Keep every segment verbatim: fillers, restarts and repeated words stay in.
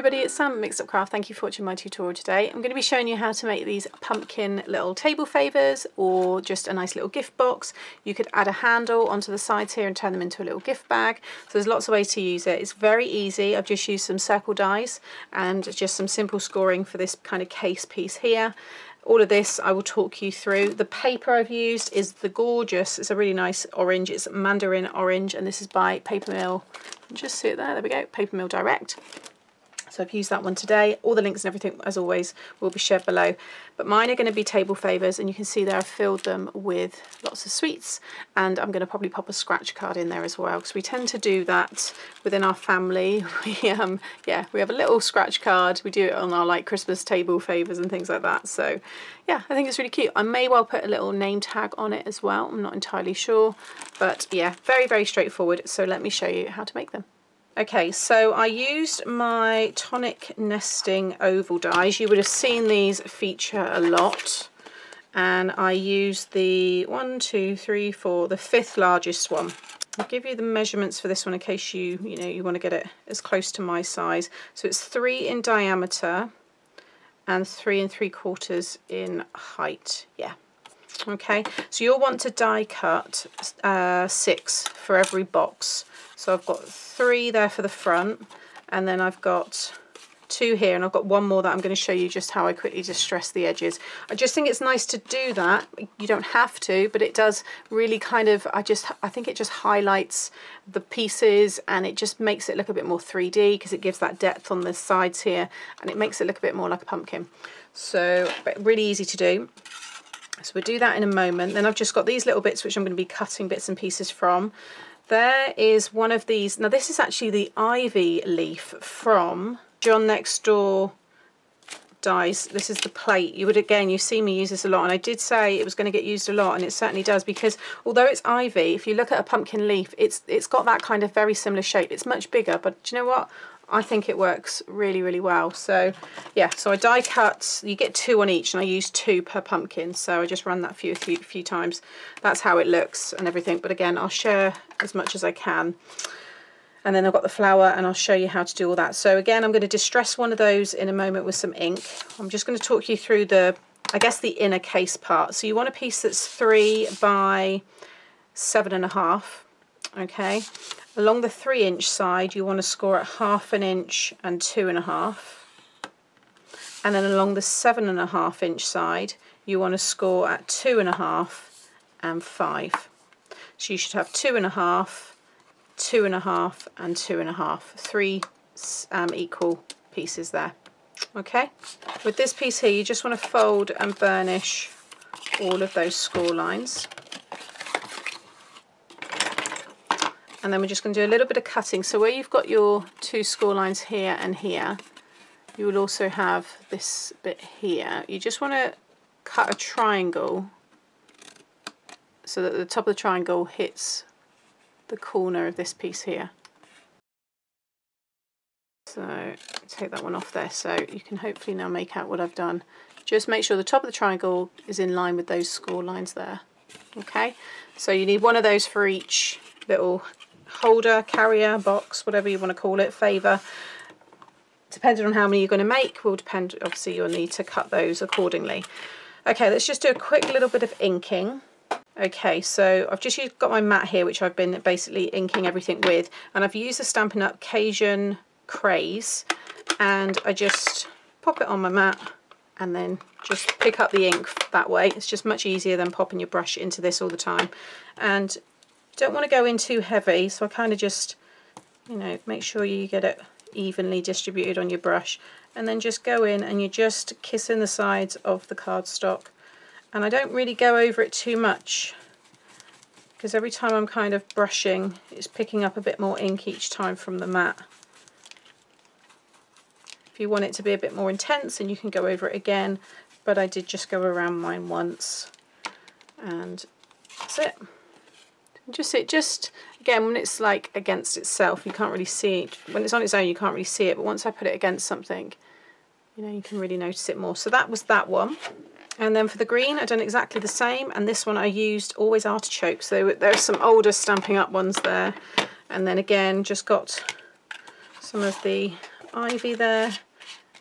everybody, it's Sam at Mixed Up Craft. Thank you for watching my tutorial today. I'm going to be showing you how to make these pumpkin little table favors or just a nice little gift box. You could add a handle onto the sides here and turn them into a little gift bag. So there's lots of ways to use it. It's very easy. I've just used some circle dies and just some simple scoring for this kind of case piece here. All of this I will talk you through. The paper I've used is the gorgeous, it's a really nice orange, it's mandarin orange, and this is by Papermill. Just see it there, there we go, Papermill Direct. So I've used that one today. All the links and everything, as always, will be shared below. But mine are going to be table favours, and you can see there I've filled them with lots of sweets, and I'm going to probably pop a scratch card in there as well, because we tend to do that within our family. We, um, yeah, we have a little scratch card. We do it on our like Christmas table favours and things like that. So yeah, I think it's really cute. I may well put a little name tag on it as well. I'm not entirely sure, but yeah, very, very straightforward. So let me show you how to make them. Okay, so I used my Tonic nesting oval dies. You would have seen these feature a lot. And I used the one, two, three, four, the fifth largest one. I'll give you the measurements for this one in case you, you know, you want to get it as close to my size. So it's three in diameter and three and three quarters in height. Yeah. Okay, so you'll want to die cut uh, six for every box. So I've got three there for the front, and then I've got two here, and I've got one more that I'm going to show you just how I quickly distress the edges. I just think it's nice to do that. You don't have to, but it does really kind of, I just, I think it just highlights the pieces, and it just makes it look a bit more three D because it gives that depth on the sides here, and it makes it look a bit more like a pumpkin. So, but really easy to do. So we'll do that in a moment. Then I've just got these little bits which I'm going to be cutting bits and pieces from. There is one of these. Now this is actually the ivy leaf from John Next Door dies. This is the plate. You would, again, you see me use this a lot, and I did say it was going to get used a lot, and it certainly does, because although it's ivy, if you look at a pumpkin leaf, it's it's got that kind of very similar shape. It's much bigger, but do you know what? I think it works really, really well. So yeah, so I die cut, you get two on each, and I use two per pumpkin. So I just run that few, a few, few times. That's how it looks and everything. But again, I'll share as much as I can. And then I've got the flower, and I'll show you how to do all that. So again, I'm going to distress one of those in a moment with some ink. I'm just going to talk you through the, I guess, the inner case part. So you want a piece that's three by seven and a half. Okay. Along the three inch side you want to score at half an inch and two and a half, and then along the seven and a half inch side you want to score at two and a half and five. So you should have two and a half, two and a half and two and a half, three um, equal pieces there. Okay, with this piece here you just want to fold and burnish all of those score lines. And then we're just going to do a little bit of cutting. So where you've got your two score lines here and here, you will also have this bit here. You just want to cut a triangle so that the top of the triangle hits the corner of this piece here. So take that one off there, so you can hopefully now make out what I've done. Just make sure the top of the triangle is in line with those score lines there. Okay, so you need one of those for each little holder, carrier, box, whatever you want to call it, favour. Depending on how many you're going to make will depend, obviously you'll need to cut those accordingly. Okay, let's just do a quick little bit of inking. Okay, so I've just used, got my mat here which I've been basically inking everything with, and I've used the Stampin' Up Cajun Craze, and I just pop it on my mat and then just pick up the ink that way. It's just much easier than popping your brush into this all the time. And don't want to go in too heavy, so I kind of just, you know, make sure you get it evenly distributed on your brush, and then just go in and you just kiss in the sides of the cardstock. And I don't really go over it too much, because every time I'm kind of brushing, it's picking up a bit more ink each time from the mat. If you want it to be a bit more intense, then you can go over it again, but I did just go around mine once, and that's it. Just it just again, when it's like against itself, you can't really see it. When it's on its own you can't really see it, but once I put it against something, you know, you can really notice it more. So that was that one. And then for the green I've done exactly the same, and this one I used Always Artichoke. So there's some older Stampin' Up ones there, and then again just got some of the ivy there,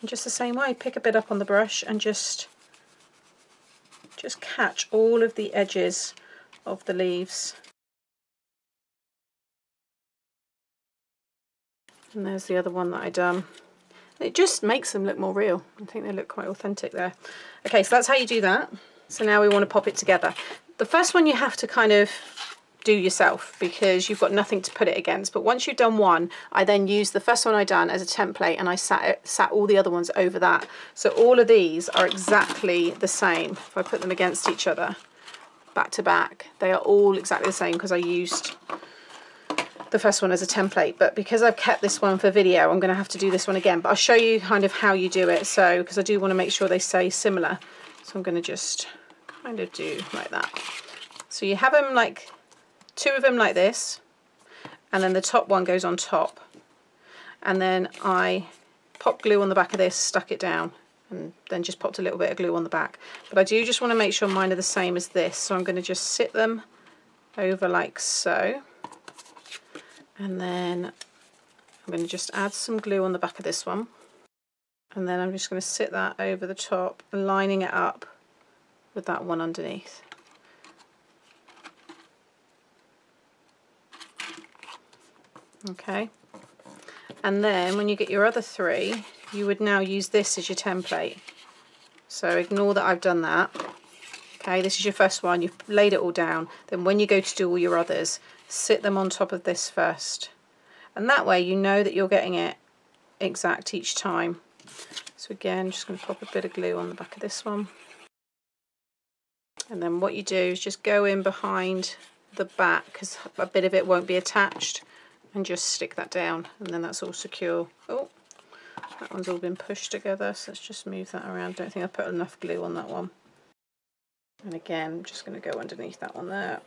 and just the same way, pick a bit up on the brush and just just catch all of the edges of the leaves. And there's the other one that I done. It just makes them look more real. I think they look quite authentic there. Okay, so that's how you do that. So now we want to pop it together. The first one you have to kind of do yourself because you've got nothing to put it against. But once you've done one, I then used the first one I done as a template and I sat, it, sat all the other ones over that. So all of these are exactly the same. If I put them against each other, back to back, they are all exactly the same because I used the first one as a template. But because I've kept this one for video, I'm going to have to do this one again. But I'll show you kind of how you do it, so because I do want to make sure they stay similar. So I'm going to just kind of do like that. So you have them like two of them like this, and then the top one goes on top, and then I pop glue on the back of this, stuck it down, and then just popped a little bit of glue on the back. But I do just want to make sure mine are the same as this, so I'm going to just sit them over like so, and then I'm going to just add some glue on the back of this one, and then I'm just going to sit that over the top, lining it up with that one underneath. Okay, and then when you get your other three, you would now use this as your template. So ignore that I've done that. Okay, this is your first one, you've laid it all down. Then when you go to do all your others, sit them on top of this first. And that way you know that you're getting it exact each time. So again, just going to pop a bit of glue on the back of this one. And then what you do is just go in behind the back, because a bit of it won't be attached, and just stick that down, and then that's all secure. Oh, that one's all been pushed together, so let's just move that around. Don't think I put enough glue on that one. And again, I'm just going to go underneath that one there.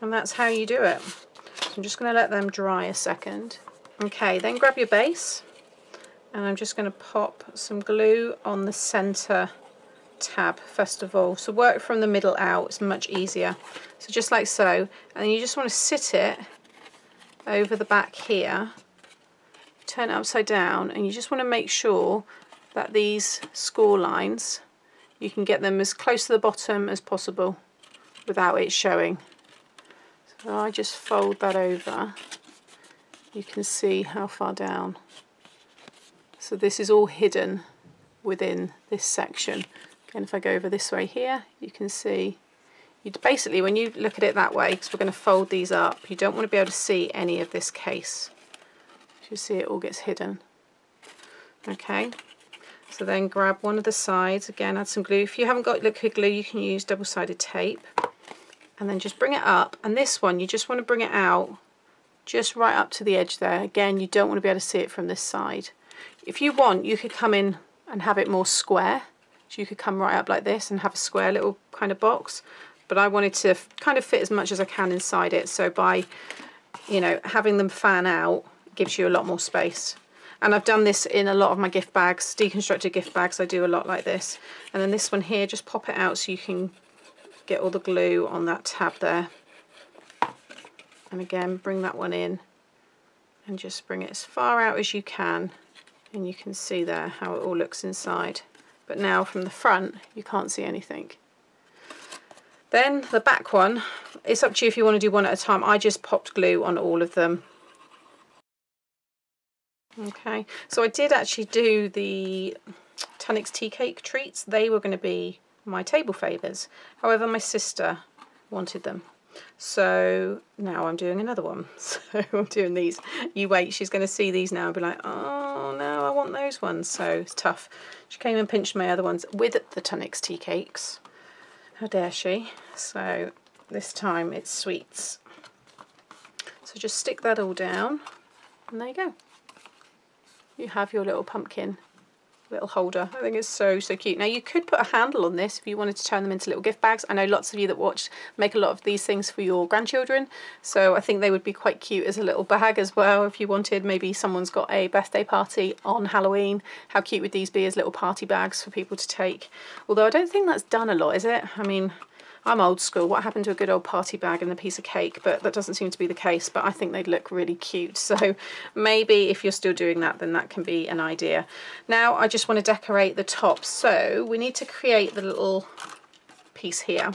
And that's how you do it. So I'm just going to let them dry a second. Okay, then grab your base, and I'm just going to pop some glue on the centre tab first of all. So work from the middle out, it's much easier. So just like so, and you just want to sit it over the back here, turn it upside down, and you just want to make sure that these score lines, you can get them as close to the bottom as possible without it showing. So I just fold that over, you can see how far down. So this is all hidden within this section. And if I go over this way here, you can see, you'd basically, when you look at it that way, because we're going to fold these up, you don't want to be able to see any of this case. You see it all gets hidden. Okay, so then grab one of the sides, again add some glue. If you haven't got liquid glue, you can use double-sided tape. And then just bring it up, and this one, you just want to bring it out just right up to the edge there. Again, you don't want to be able to see it from this side. If you want, you could come in and have it more square. So you could come right up like this and have a square little kind of box, but I wanted to kind of fit as much as I can inside it. So by, you know, having them fan out gives you a lot more space. And I've done this in a lot of my gift bags, deconstructed gift bags. I do a lot like this. And then this one here, just pop it out so you can get all the glue on that tab there. And again, bring that one in and just bring it as far out as you can. And you can see there how it all looks inside. But now from the front you can't see anything. Then the back one, it's up to you if you want to do one at a time. I just popped glue on all of them. Okay, so I did actually do the Tunnock's tea cake treats. They were going to be my table favours, however my sister wanted them, so now I'm doing another one. So I'm doing these. You wait, she's going to see these now and be like, oh no, I want those ones. So it's tough. She came and pinched my other ones with the Tunnock's tea cakes. How dare she. So this time it's sweets. So just stick that all down, and there you go, you have your little pumpkin little holder. I think it's so so cute. Now you could put a handle on this if you wanted to turn them into little gift bags. I know lots of you that watch make a lot of these things for your grandchildren, so I think they would be quite cute as a little bag as well if you wanted. Maybe someone's got a birthday party on Halloween, how cute would these be as little party bags for people to take? Although I don't think that's done a lot, is it? I mean, I'm old school. What happened to a good old party bag and a piece of cake? But that doesn't seem to be the case, but I think they'd look really cute. So maybe if you're still doing that, then that can be an idea. Now I just want to decorate the top. So we need to create the little piece here.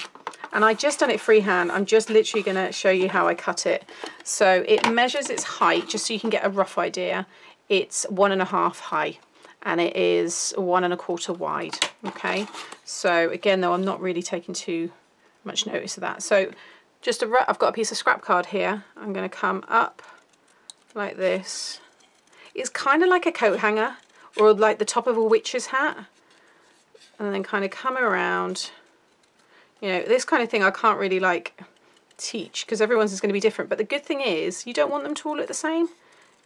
And I just done it freehand. I'm just literally going to show you how I cut it. So it measures its height, just so you can get a rough idea. It's one and a half high, and it is one and a quarter wide. Okay, so again though, I'm not really taking too much notice of that. So just a, I've got a piece of scrap card here. I'm going to come up like this. It's kind of like a coat hanger, or like the top of a witch's hat, and then kind of come around. You know, this kind of thing I can't really like teach, because everyone's is going to be different. But the good thing is you don't want them to all look the same,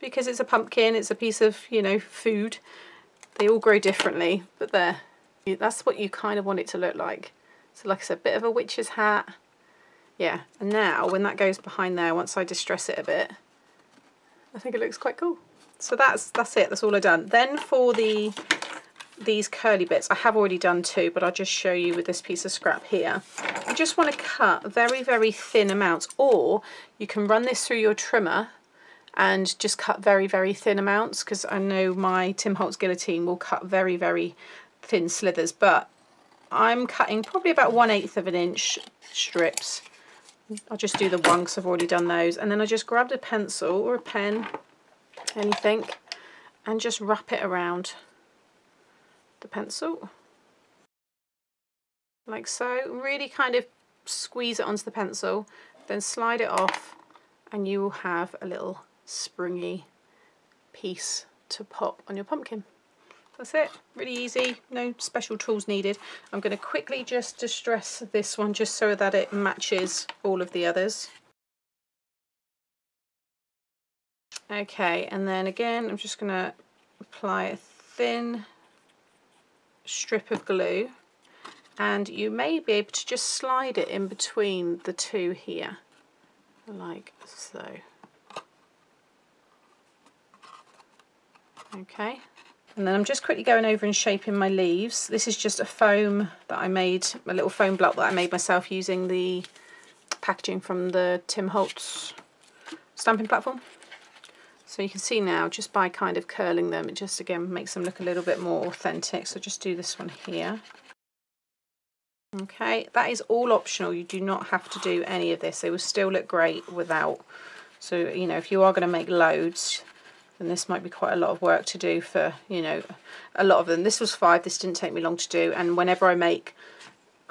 because it's a pumpkin, it's a piece of, you know, food. They all grow differently, but there, that's what you kind of want it to look like. So like I said, a bit of a witch's hat. Yeah, and now when that goes behind there, once I distress it a bit, I think it looks quite cool. So that's that's it, that's all I've done. Then for the these curly bits, I have already done two, but I'll just show you with this piece of scrap here. You just want to cut very, very thin amounts, or you can run this through your trimmer and just cut very, very thin amounts, because I know my Tim Holtz guillotine will cut very, very thin slithers, but I'm cutting probably about one eighth of an inch strips. I'll just do the one because I've already done those, and then I just grabbed a pencil or a pen, anything, and just wrap it around the pencil, like so. Really kind of squeeze it onto the pencil, then slide it off, and you will have a little springy piece to pop on your pumpkin. That's it, really easy, no special tools needed. I'm going to quickly just distress this one just so that it matches all of the others. Okay, and then again I'm just going to apply a thin strip of glue, and you may be able to just slide it in between the two here, like so. Okay, and then I'm just quickly going over and shaping my leaves. This is just a foam that I made, a little foam block that I made myself using the packaging from the Tim Holtz stamping platform. So you can see now, just by kind of curling them, it just again makes them look a little bit more authentic. So just do this one here. Okay, that is all optional. You do not have to do any of this. They will still look great without. So, you know, if you are going to make loads, then this might be quite a lot of work to do for, you know, a lot of them. This was five. This didn't take me long to do. And whenever I make,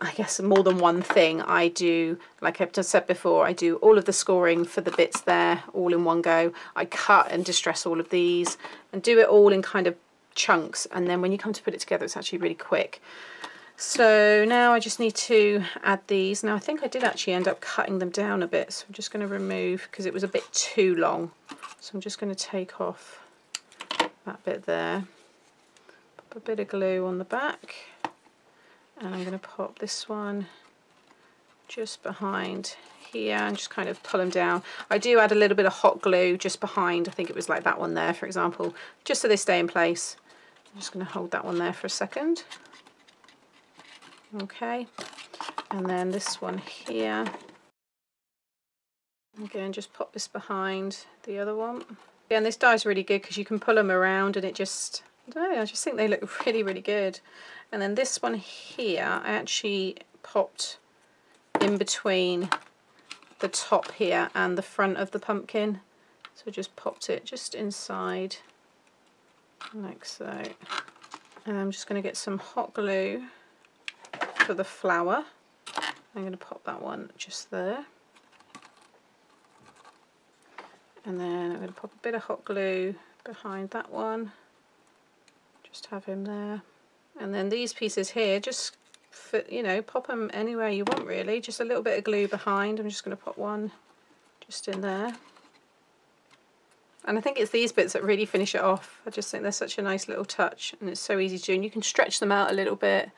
I guess, more than one thing, I do, like I've said before, I do all of the scoring for the bits there all in one go. I cut and distress all of these and do it all in kind of chunks. And then when you come to put it together, it's actually really quick. So now I just need to add these. Now I think I did actually end up cutting them down a bit, so I'm just going to remove, because it was a bit too long. So I'm just going to take off that bit there, pop a bit of glue on the back, and I'm going to pop this one just behind here and just kind of pull them down. I do add a little bit of hot glue just behind, I think it was like that one there for example, just so they stay in place. I'm just going to hold that one there for a second. Okay, and then this one here, again just pop this behind the other one. Again, this die is really good because you can pull them around and it just, I don't know, I just think they look really, really good. And then this one here, I actually popped in between the top here and the front of the pumpkin, so just popped it just inside like so. And I'm just going to get some hot glue for the flower. I'm going to pop that one just there, and then I'm going to pop a bit of hot glue behind that one, just have him there. And then these pieces here, just fit, you know, pop them anywhere you want really, just a little bit of glue behind. I'm just going to pop one just in there, and I think it's these bits that really finish it off. I just think they're such a nice little touch, and it's so easy to do, and you can stretch them out a little bit.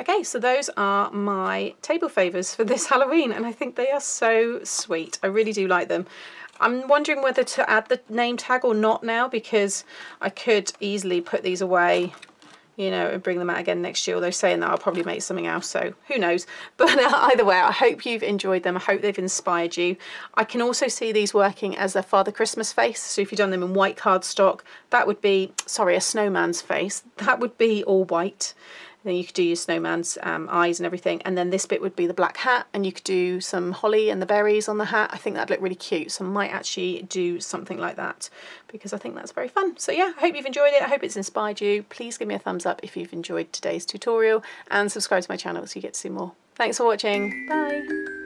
Okay, so those are my table favours for this Halloween, and I think they are so sweet. I really do like them. I'm wondering whether to add the name tag or not now, because I could easily put these away, you know, and bring them out again next year, although saying that I'll probably make something else, so who knows. But uh, either way, I hope you've enjoyed them. I hope they've inspired you. I can also see these working as a Father Christmas face, so if you've done them in white cardstock, that would be, sorry, a snowman's face, that would be all white. Then you could do your snowman's um, eyes and everything, and then this bit would be the black hat, and you could do some holly and the berries on the hat. I think that'd look really cute, so I might actually do something like that because I think that's very fun. So yeah, I hope you've enjoyed it. I hope it's inspired you. Please give me a thumbs up if you've enjoyed today's tutorial, and subscribe to my channel so you get to see more. Thanks for watching. Bye.